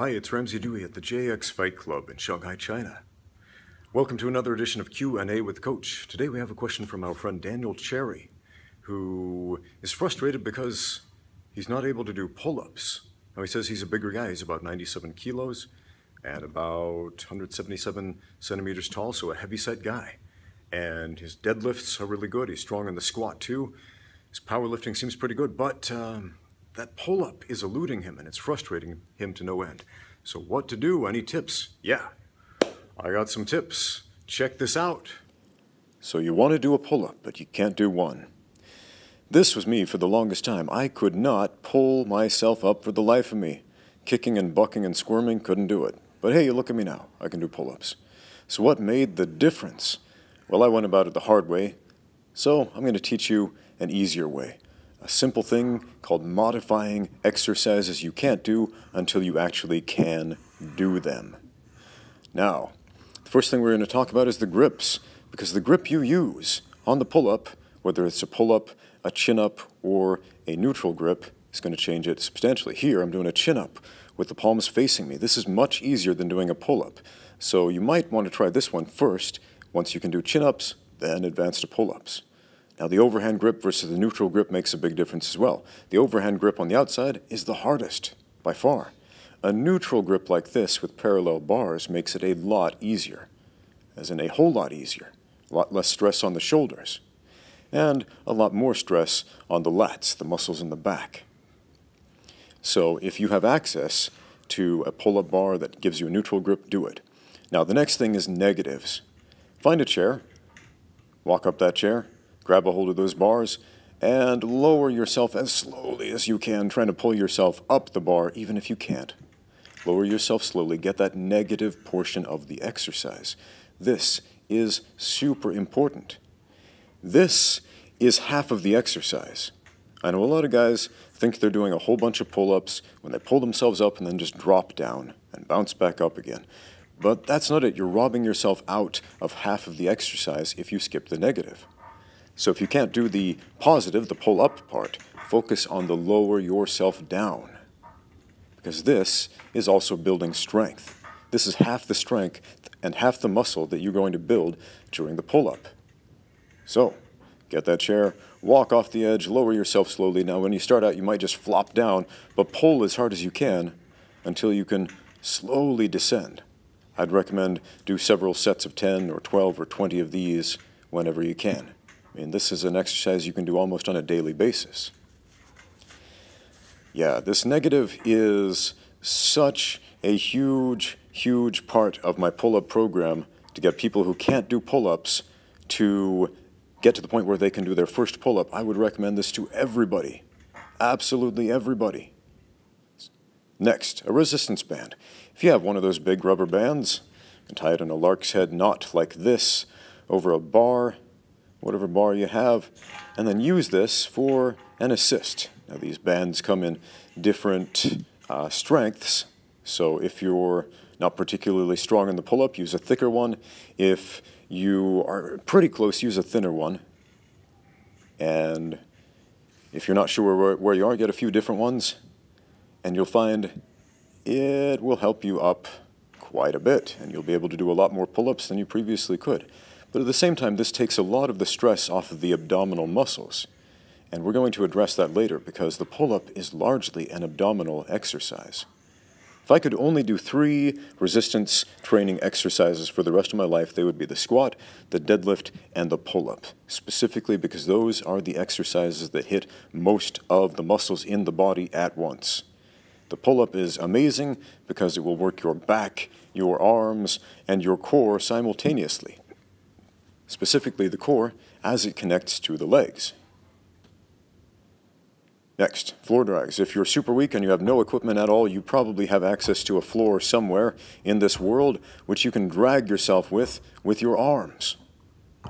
Hi, it's Ramsey Dewey at the JX Fight Club in Shanghai, China. Welcome to another edition of Q&A with Coach. Today we have a question from our friend Daniel Cherry, who is frustrated because he's not able to do pull-ups. Now he says he's a bigger guy, he's about 97 kilos and about 177 centimeters tall, so a heavyset guy. And his deadlifts are really good, he's strong in the squat too. His powerlifting seems pretty good, but that pull-up is eluding him and it's frustrating him to no end. So what to do? Any tips? Yeah, I got some tips. Check this out. So you want to do a pull-up, but you can't do one. This was me for the longest time. I could not pull myself up for the life of me. Kicking and bucking and squirming, couldn't do it. But hey, you look at me now. I can do pull-ups. So what made the difference? Well, I went about it the hard way. So I'm going to teach you an easier way. A simple thing called modifying exercises you can't do until you actually can do them. Now, the first thing we're going to talk about is the grips, because the grip you use on the pull-up, whether it's a pull-up, a chin-up, or a neutral grip, is going to change it substantially. Here, I'm doing a chin-up with the palms facing me. This is much easier than doing a pull-up. So you might want to try this one first. Once you can do chin-ups, then advance to pull-ups. Now the overhand grip versus the neutral grip makes a big difference as well. The overhand grip on the outside is the hardest, by far. A neutral grip like this with parallel bars makes it a lot easier, as in a whole lot easier. A lot less stress on the shoulders, and a lot more stress on the lats, the muscles in the back. So if you have access to a pull-up bar that gives you a neutral grip, do it. Now the next thing is negatives. Find a chair, walk up that chair, grab a hold of those bars, and lower yourself as slowly as you can, trying to pull yourself up the bar, even if you can't. Lower yourself slowly, get that negative portion of the exercise. This is super important. This is half of the exercise. I know a lot of guys think they're doing a whole bunch of pull-ups when they pull themselves up and then just drop down and bounce back up again. But that's not it. You're robbing yourself out of half of the exercise if you skip the negative. So if you can't do the positive, the pull-up part, focus on the lower yourself down, because this is also building strength. This is half the strength and half the muscle that you're going to build during the pull-up. So get that chair, walk off the edge, lower yourself slowly. Now when you start out, you might just flop down, but pull as hard as you can until you can slowly descend. I'd recommend do several sets of 10 or 12 or 20 of these whenever you can. I mean, this is an exercise you can do almost on a daily basis. Yeah, this negative is such a huge, huge part of my pull-up program, to get people who can't do pull-ups to get to the point where they can do their first pull-up. I would recommend this to everybody, absolutely everybody. Next, a resistance band. If you have one of those big rubber bands, and tie it in a lark's head knot like this over a bar, whatever bar you have, and then use this for an assist. Now these bands come in different strengths, so if you're not particularly strong in the pull-up, use a thicker one. If you are pretty close, use a thinner one. And if you're not sure where you are, get a few different ones, and you'll find it will help you up quite a bit, and you'll be able to do a lot more pull-ups than you previously could. But at the same time, this takes a lot of the stress off of the abdominal muscles. And we're going to address that later, because the pull-up is largely an abdominal exercise. If I could only do 3 resistance training exercises for the rest of my life, they would be the squat, the deadlift, and the pull-up, specifically because those are the exercises that hit most of the muscles in the body at once. The pull-up is amazing because it will work your back, your arms, and your core simultaneously. Specifically the core, as it connects to the legs. Next, floor drags. If you're super weak and you have no equipment at all, you probably have access to a floor somewhere in this world, which you can drag yourself with your arms.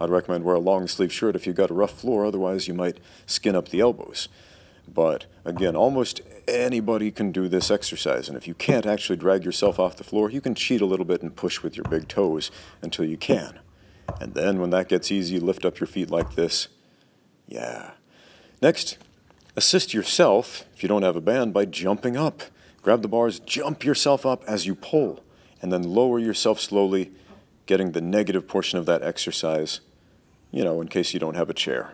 I'd recommend wear a long sleeve shirt if you've got a rough floor, otherwise you might skin up the elbows. But again, almost anybody can do this exercise, and if you can't actually drag yourself off the floor, you can cheat a little bit and push with your big toes until you can. And then when that gets easy, lift up your feet like this. Yeah. Next, assist yourself, if you don't have a band, by jumping up Grab the bars, jump yourself up as you pull, and then lower yourself slowly, getting the negative portion of that exercise, you know, in case you don't have a chair.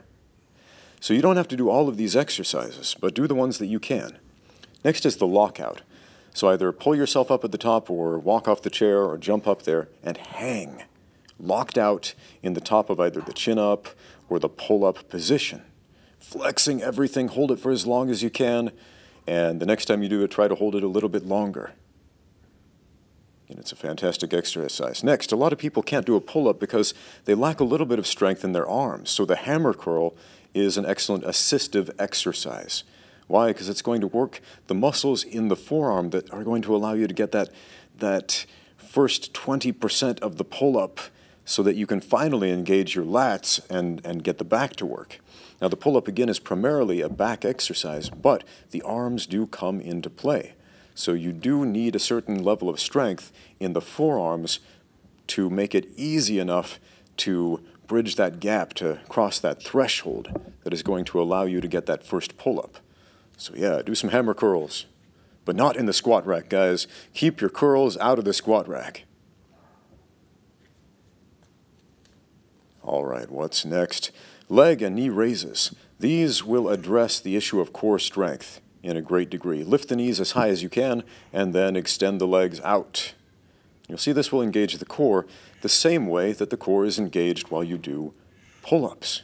So you don't have to do all of these exercises, but do the ones that you can. Next is the lockout. So either pull yourself up at the top or walk off the chair or jump up there and hang, locked out in the top of either the chin up or the pull up position. Flexing everything, hold it for as long as you can, and the next time you do it, try to hold it a little bit longer. And it's a fantastic exercise. Next, a lot of people can't do a pull-up because they lack a little bit of strength in their arms. So the hammer curl is an excellent assistive exercise. Why? Because it's going to work the muscles in the forearm that are going to allow you to get that first 20% of the pull-up so that you can finally engage your lats and get the back to work. Now, the pull-up, again, is primarily a back exercise, but the arms do come into play. So you do need a certain level of strength in the forearms to make it easy enough to bridge that gap, to cross that threshold that is going to allow you to get that first pull-up. So yeah, do some hammer curls, but not in the squat rack, guys. Keep your curls out of the squat rack. All right, what's next? Leg and knee raises. These will address the issue of core strength in a great degree. Lift the knees as high as you can and then extend the legs out. You'll see this will engage the core the same way that the core is engaged while you do pull-ups.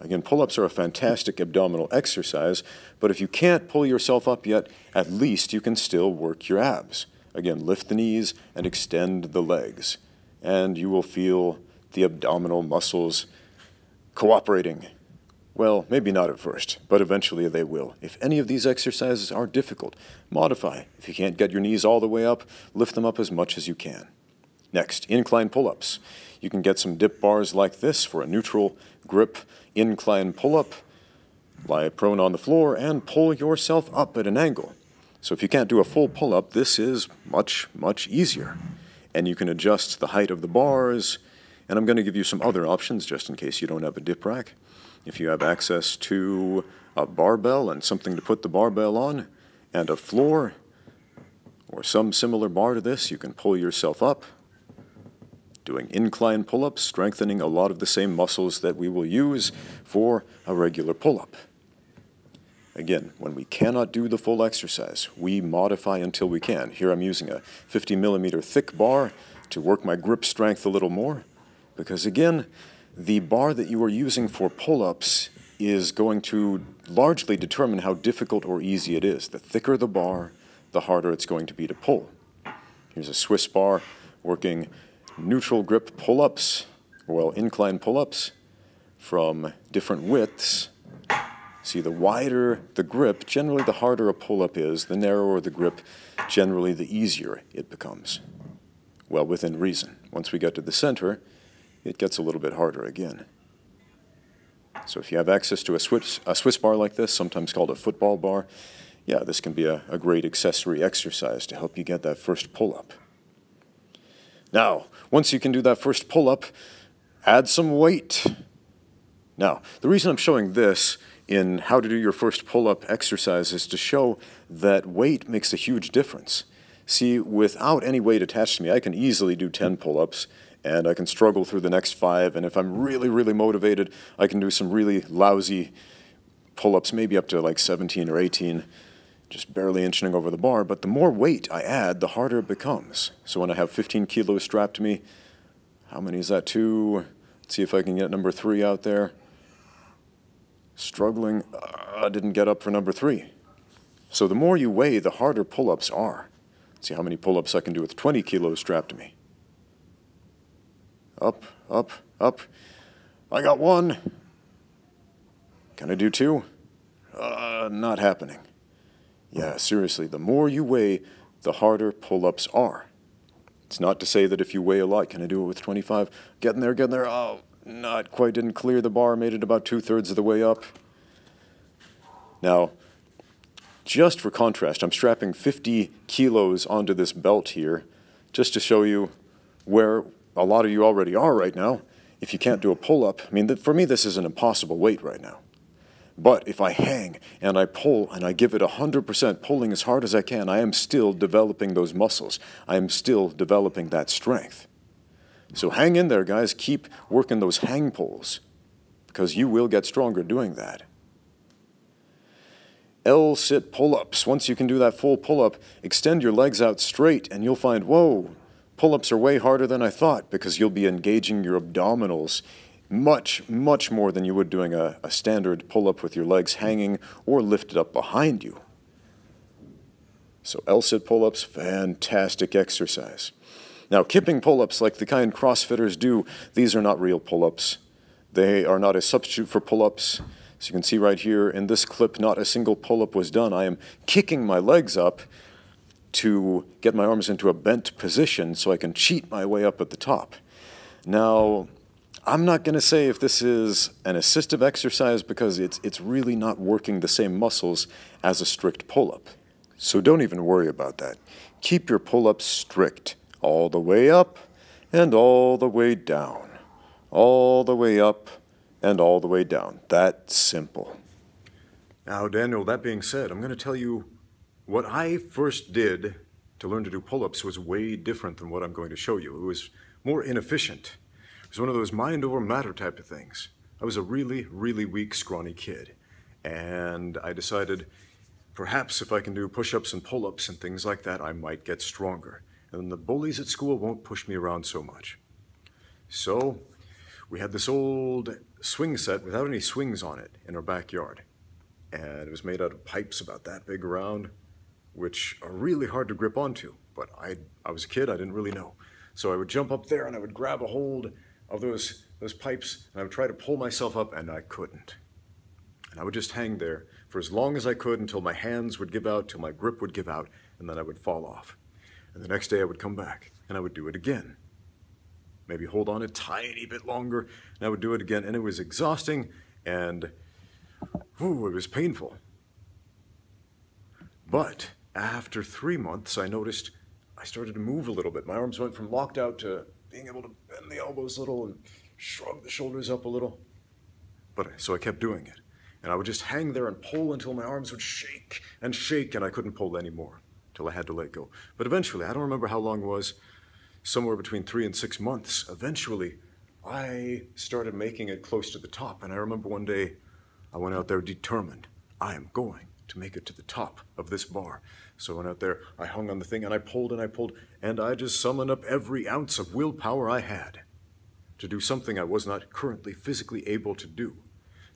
Again, pull-ups are a fantastic abdominal exercise, but if you can't pull yourself up yet, at least you can still work your abs. Again, lift the knees and extend the legs, and you will feel the abdominal muscles cooperating. Well, maybe not at first, but eventually they will. If any of these exercises are difficult, modify. If you can't get your knees all the way up, lift them up as much as you can. Next, incline pull-ups. You can get some dip bars like this for a neutral grip incline pull-up. Lie prone on the floor and pull yourself up at an angle. So if you can't do a full pull-up, this is much, much easier. And you can adjust the height of the bars, and I'm going to give you some other options just in case you don't have a dip rack. If you have access to a barbell and something to put the barbell on and a floor or some similar bar to this, you can pull yourself up. Doing incline pull-ups, strengthening a lot of the same muscles that we will use for a regular pull-up. Again, when we cannot do the full exercise, we modify until we can. Here I'm using a 50mm thick bar to work my grip strength a little more. Because again, the bar that you are using for pull-ups is going to largely determine how difficult or easy it is. The thicker the bar, the harder it's going to be to pull. Here's a Swiss bar working neutral grip pull-ups, well, incline pull-ups from different widths. See, the wider the grip, generally the harder a pull-up is. The narrower the grip, generally the easier it becomes. Well, within reason. Once we get to the center, it gets a little bit harder again. So if you have access to a Swiss bar like this, sometimes called a football bar, yeah, this can be a great accessory exercise to help you get that first pull-up. Now, once you can do that first pull-up, add some weight. Now, the reason I'm showing this in how to do your first pull-up exercise is to show that weight makes a huge difference. See, without any weight attached to me, I can easily do 10 pull-ups, and I can struggle through the next 5, and if I'm really, really motivated, I can do some really lousy pull-ups, maybe up to like 17 or 18, just barely inching over the bar, but the more weight I add, the harder it becomes. So when I have 15 kilos strapped to me, how many is that? 2? Let's see if I can get number 3 out there. Struggling, I didn't get up for number 3. So the more you weigh, the harder pull-ups are. Let's see how many pull-ups I can do with 20 kilos strapped to me. Up, up, up. I got 1. Can I do 2? Not happening. Yeah, seriously, the more you weigh, the harder pull-ups are. It's not to say that if you weigh a lot, can I do it with 25? Getting there, getting there. Oh, not quite. Didn't clear the bar. Made it about 2/3 of the way up. Now, just for contrast, I'm strapping 50 kilos onto this belt here just to show you where a lot of you already are right now. If you can't do a pull-up, I mean, for me, this is an impossible weight right now. But if I hang and I pull and I give it 100%, pulling as hard as I can, I am still developing those muscles. I am still developing that strength. So hang in there, guys. Keep working those hang pulls because you will get stronger doing that. L-sit pull-ups. Once you can do that full pull-up, extend your legs out straight and you'll find, whoa, pull-ups are way harder than I thought because you'll be engaging your abdominals much, much more than you would doing a standard pull-up with your legs hanging or lifted up behind you. So L-sit pull-ups, fantastic exercise. Now, kipping pull-ups like the kind CrossFitters do, these are not real pull-ups. They are not a substitute for pull-ups. As you can see right here in this clip, not a single pull-up was done. I am kicking my legs up to get my arms into a bent position so I can cheat my way up at the top. Now, I'm not going to say if this is an assistive exercise because it's really not working the same muscles as a strict pull-up. So don't even worry about that. Keep your pull-ups strict all the way up and all the way down, all the way up and all the way down. That's simple. Now, Daniel, that being said, I'm going to tell you what I first did to learn to do pull-ups was way different than what I'm going to show you. It was more inefficient. It was one of those mind over matter type of things. I was a really, really weak, scrawny kid. And I decided perhaps if I can do push-ups and pull-ups and things like that, I might get stronger. And the bullies at school won't push me around so much. So we had this old swing set without any swings on it in our backyard. And it was made out of pipes about that big around, which are really hard to grip onto. But I was a kid, I didn't really know. So I would jump up there and I would grab a hold of those pipes and I would try to pull myself up and I couldn't. And I would just hang there for as long as I could until my hands would give out, till my grip would give out, and then I would fall off. And the next day I would come back and I would do it again. Maybe hold on a tiny bit longer, and I would do it again, and it was exhausting, and whew, it was painful. But after 3 months, I noticed I started to move a little bit. My arms went from locked out to being able to bend the elbows a little and shrug the shoulders up a little. But so I kept doing it, and I would just hang there and pull until my arms would shake, and I couldn't pull anymore till I had to let go. But eventually, I don't remember how long it was, somewhere between 3 and 6 months, eventually, I started making it close to the top. And I remember one day, I went out there determined, I am going to make it to the top of this bar. So I went out there, I hung on the thing, and I pulled, and I just summoned up every ounce of willpower I had to do something I was not currently physically able to do,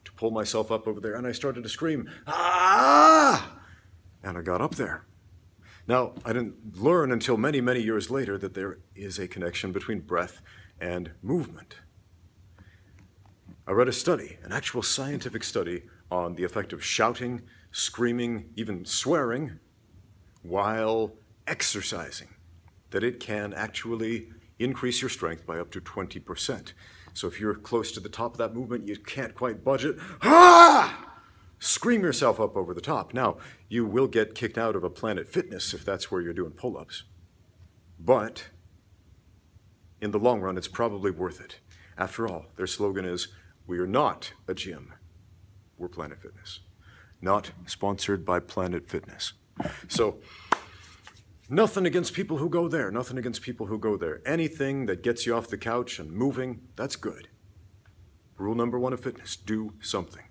to pull myself up over there, and I started to scream, ah! And I got up there. Now, I didn't learn until many, many years later that there is a connection between breath and movement. I read a study, an actual scientific study, on the effect of shouting, screaming, even swearing while exercising, that it can actually increase your strength by up to 20%. So if you're close to the top of that movement, you can't quite budge it. Ah! Scream yourself up over the top. Now, you will get kicked out of a Planet Fitness if that's where you're doing pull-ups. But in the long run, it's probably worth it. After all, their slogan is, we are not a gym. We're Planet Fitness. Not sponsored by Planet Fitness. So, nothing against people who go there. Nothing against people who go there. Anything that gets you off the couch and moving, that's good. Rule number one of fitness, do something.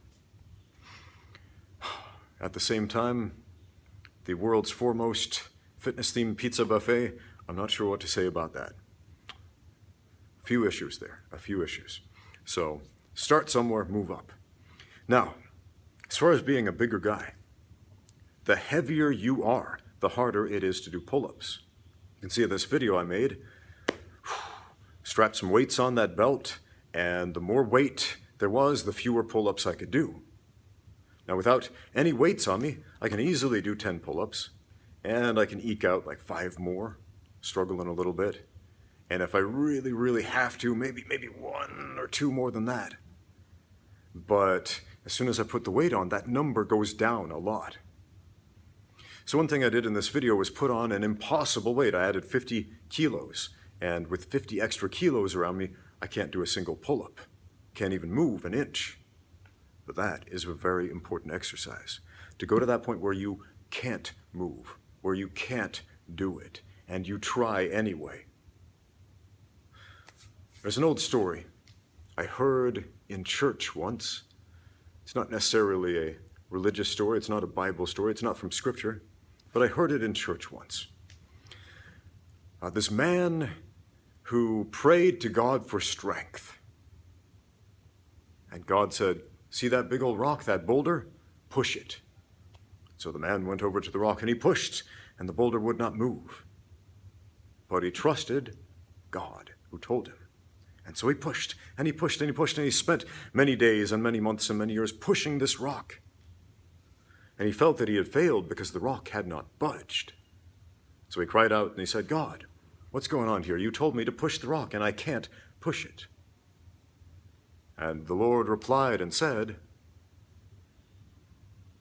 At the same time, the world's foremost fitness-themed pizza buffet, I'm not sure what to say about that. A few issues there, a few issues. So start somewhere, move up. Now, as far as being a bigger guy, the heavier you are, the harder it is to do pull-ups. You can see in this video I made, strapped some weights on that belt, and the more weight there was, the fewer pull-ups I could do. Now, without any weights on me, I can easily do 10 pull-ups, and I can eke out like 5 more, struggling a little bit. And if I really, really have to, maybe 1 or 2 more than that. But as soon as I put the weight on, that number goes down a lot. So one thing I did in this video was put on an impossible weight. I added 50 kilos, and with 50 extra kilos around me, I can't do a single pull-up. Can't even move an inch. But that is a very important exercise. To go to that point where you can't move, where you can't do it, and you try anyway. There's an old story I heard in church once. It's not necessarily a religious story, it's not a Bible story, it's not from Scripture, but I heard it in church once. This man who prayed to God for strength. And God said, see that big old rock, that boulder? Push it. So the man went over to the rock and he pushed, and the boulder would not move. But he trusted God, who told him. And so he pushed, and he pushed, and he pushed, and he spent many days and many months and many years pushing this rock. And he felt that he had failed because the rock had not budged. So he cried out and he said, God, what's going on here? You told me to push the rock, and I can't push it. And the Lord replied and said,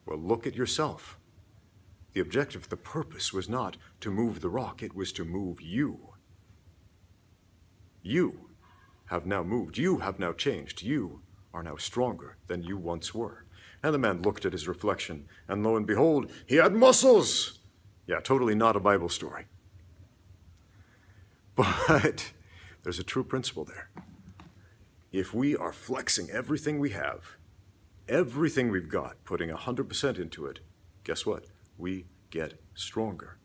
well, look at yourself. The objective, the purpose was not to move the rock, it was to move you. You have now moved, you have now changed, you are now stronger than you once were. And the man looked at his reflection, and lo and behold, he had muscles! Yeah, totally not a Bible story. But there's a true principle there. If we are flexing everything we have, everything we've got, putting 100% into it, guess what? We get stronger.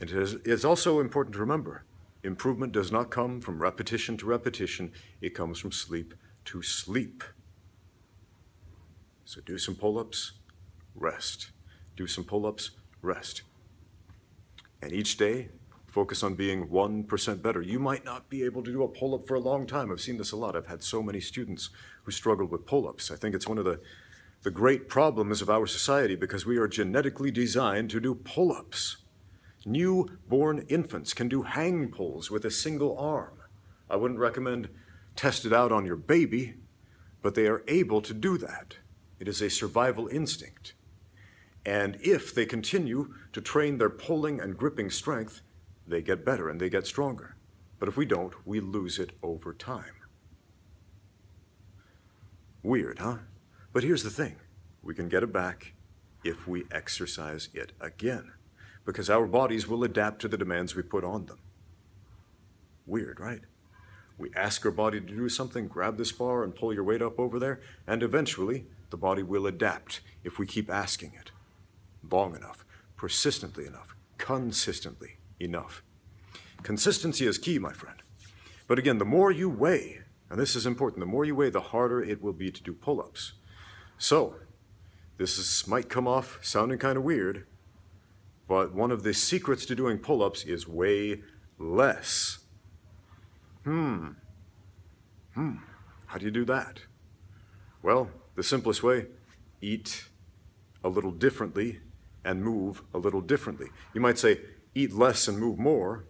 And it's also important to remember, improvement does not come from repetition to repetition, it comes from sleep to sleep. So do some pull-ups, rest. Do some pull-ups, rest. And each day, focus on being 1% better. You might not be able to do a pull-up for a long time. I've seen this a lot. I've had so many students who struggle with pull-ups. I think it's one of the great problems of our society because we are genetically designed to do pull-ups. Newborn infants can do hang pulls with a single arm. I wouldn't recommend test it out on your baby, but they are able to do that. It is a survival instinct. And if they continue to train their pulling and gripping strength, they get better and they get stronger. But if we don't, we lose it over time. Weird, huh? But here's the thing. We can get it back if we exercise it again, because our bodies will adapt to the demands we put on them. Weird, right? We ask our body to do something, grab this bar and pull your weight up over there, and eventually the body will adapt if we keep asking it. Long enough, persistently enough, consistently enough. Consistency is key, my friend. But again, the more you weigh, and this is important, the more you weigh, the harder it will be to do pull-ups. So, might come off sounding kind of weird, but one of the secrets to doing pull-ups is weigh less. How do you do that? Well, the simplest way, eat a little differently and move a little differently. You might say, eat less and move more,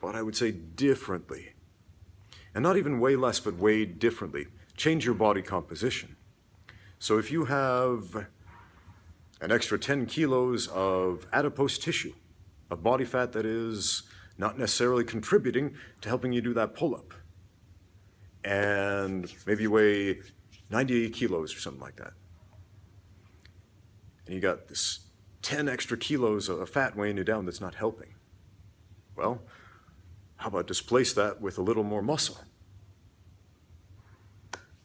but I would say differently. And not even weigh less, but weigh differently. Change your body composition. So if you have an extra 10 kilos of adipose tissue, of body fat that is not necessarily contributing to helping you do that pull-up, and maybe you weigh 98 kilos or something like that, and you got this 10 extra kilos of fat weighing you down that's not helping. Well, how about displace that with a little more muscle?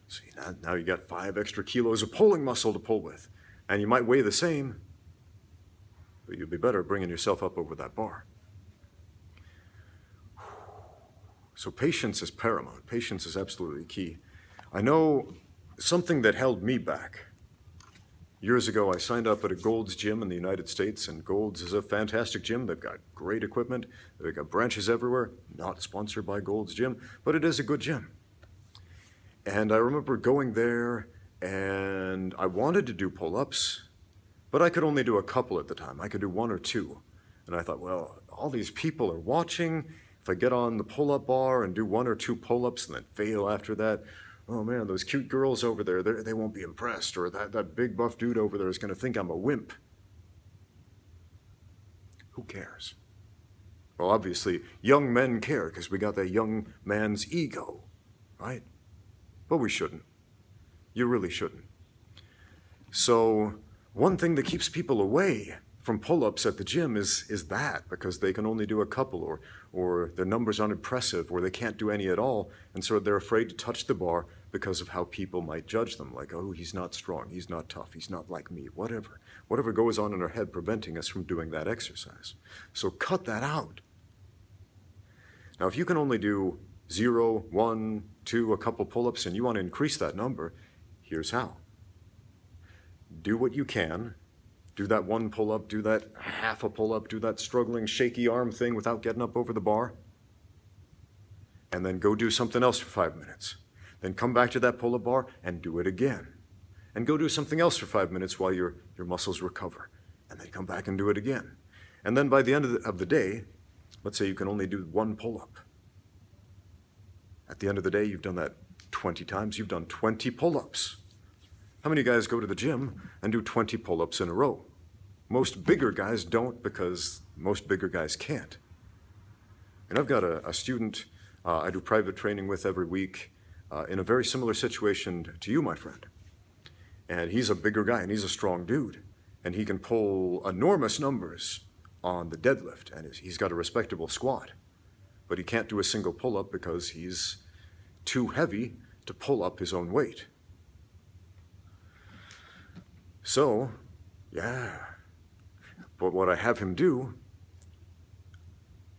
See, now you got 5 extra kilos of pulling muscle to pull with. And you might weigh the same, but you'd be better bringing yourself up over that bar. So patience is paramount. Patience is absolutely key. I know something that held me back. Years ago, I signed up at a Gold's Gym in the United States, and Gold's is a fantastic gym. They've got great equipment. They've got branches everywhere. Not sponsored by Gold's Gym, but it is a good gym. And I remember going there, and I wanted to do pull-ups, but I could only do a couple at the time. I could do 1 or 2. And I thought, well, all these people are watching. If I get on the pull-up bar and do 1 or 2 pull-ups and then fail after that, oh man, those cute girls over there, they won't be impressed, or that big buff dude over there is going to think I'm a wimp. Who cares? Well, obviously, young men care because we got that young man's ego, right? But we shouldn't. You really shouldn't. So one thing that keeps people away from pull-ups at the gym is that, because they can only do a couple, or their numbers aren't impressive, or they can't do any at all, and so they're afraid to touch the bar because of how people might judge them, like, oh, he's not strong, he's not tough, he's not like me, whatever. Whatever goes on in our head preventing us from doing that exercise. So cut that out. Now, if you can only do 0, 1, 2, a couple pull-ups, and you want to increase that number, here's how. Do what you can. Do that one pull-up, do that half a pull-up, do that struggling, shaky arm thing without getting up over the bar. And then go do something else for 5 minutes. Then come back to that pull-up bar and do it again. And go do something else for 5 minutes while your muscles recover. And then come back and do it again. And then by the end of the day, let's say you can only do one pull-up. At the end of the day, you've done that 20 times. You've done 20 pull-ups. How many guys go to the gym and do 20 pull-ups in a row? Most bigger guys don't, because most bigger guys can't. And I've got a student I do private training with every week in a very similar situation to you, my friend. And he's a bigger guy, and he's a strong dude. And he can pull enormous numbers on the deadlift, and he's got a respectable squat. But he can't do a single pull-up because he's too heavy to pull up his own weight. So, yeah, but what I have him do,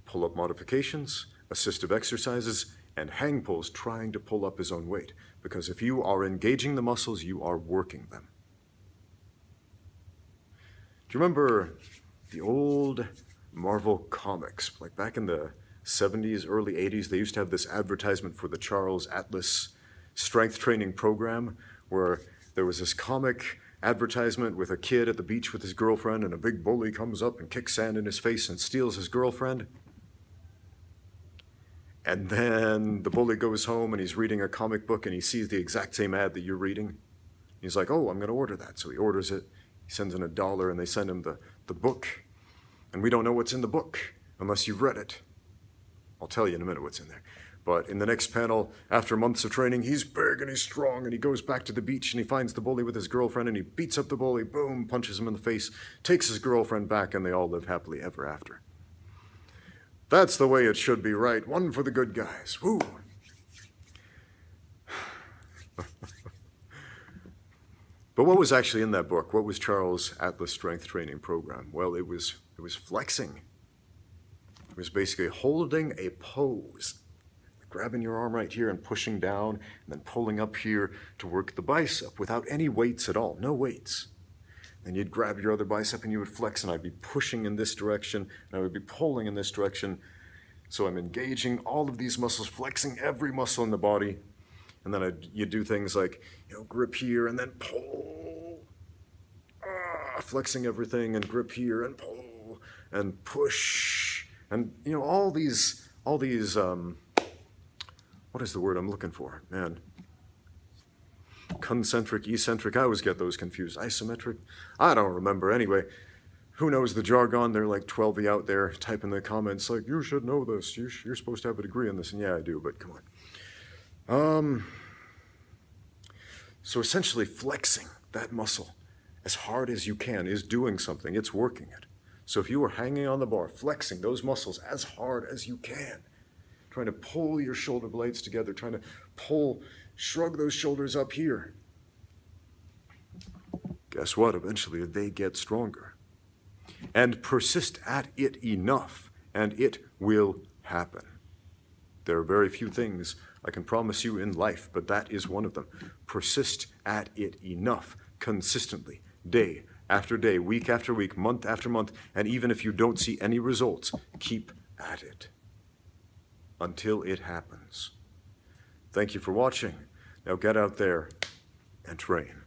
pull-up modifications, assistive exercises, and hang pulls trying to pull up his own weight. Because if you are engaging the muscles, you are working them. Do you remember the old Marvel comics? Like back in the 70s, early 80s, they used to have this advertisement for the Charles Atlas strength training program, where there was this comic advertisement with a kid at the beach with his girlfriend, and a big bully comes up and kicks sand in his face and steals his girlfriend. And then the bully goes home and he's reading a comic book and he sees the exact same ad that you're reading. He's like, oh, I'm going to order that. So he orders it. He sends in $1 and they send him the book. And we don't know what's in the book unless you've read it. I'll tell you in a minute what's in there. But in the next panel, after months of training, he's big and he's strong, and he goes back to the beach and he finds the bully with his girlfriend and he beats up the bully, boom, punches him in the face, takes his girlfriend back, and they all live happily ever after. That's the way it should be, right? One for the good guys. Woo! But what was actually in that book? What was Charles Atlas' strength training program? Well, it was flexing. It was basically holding a pose, grabbing your arm right here and pushing down, and then pulling up here to work the bicep without any weights at all, no weights. Then you'd grab your other bicep and you would flex, and I'd be pushing in this direction, and I would be pulling in this direction. So I'm engaging all of these muscles, flexing every muscle in the body. And then you do things like, you know, grip here and then pull, flexing everything, and grip here and pull and push, and you know, all these. What is the word I'm looking for? Man. Concentric, eccentric, I always get those confused. Isometric? I don't remember. Anyway, who knows the jargon? They're like 12y out there typing the comments like, you should know this. You're supposed to have a degree in this. And yeah, I do, but come on. So essentially flexing that muscle as hard as you can is doing something. It's working it. So if you were hanging on the bar, flexing those muscles as hard as you can, trying to pull your shoulder blades together, trying to shrug those shoulders up here. Guess what? Eventually they get stronger. And persist at it enough, and it will happen. There are very few things I can promise you in life, but that is one of them. Persist at it enough, consistently, day after day, week after week, month after month, and even if you don't see any results, keep at it. Until it happens. Thank you for watching. Now get out there and train.